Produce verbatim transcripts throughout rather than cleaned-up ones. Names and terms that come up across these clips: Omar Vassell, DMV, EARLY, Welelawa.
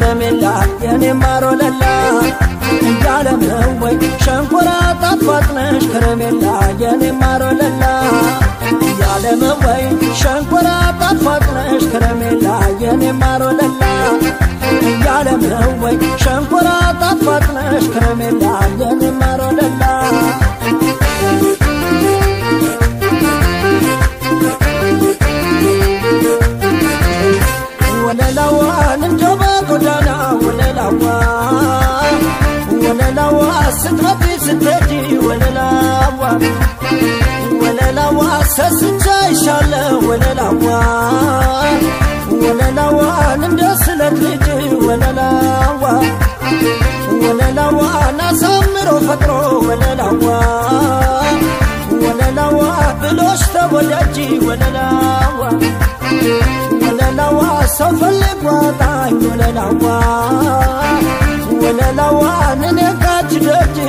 كرم الله يا مارو لله العالم هو شنقرة طفطنش كرم الله يا مارو لله العالم هو شنقرة طفطنش كرم الله يا مارو لله العالم هو شنقرة طفطنش كرم الله يا مارو لله Welelawa sascha inshallah Welelawa Welelawa nindaslat liji Welelawa Welelawa nasamro fatro Welelawa Welelawa biloshta wadaji Welelawa Welelawa safalik watai Welelawa Welelawa ninkat daji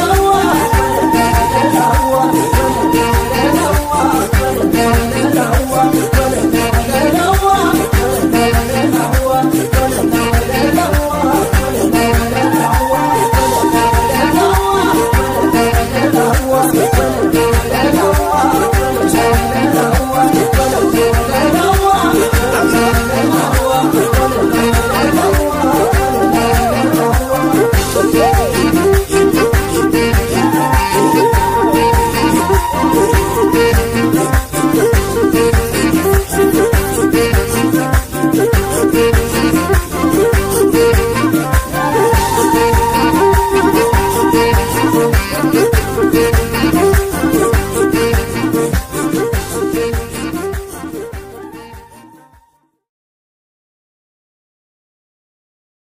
I'm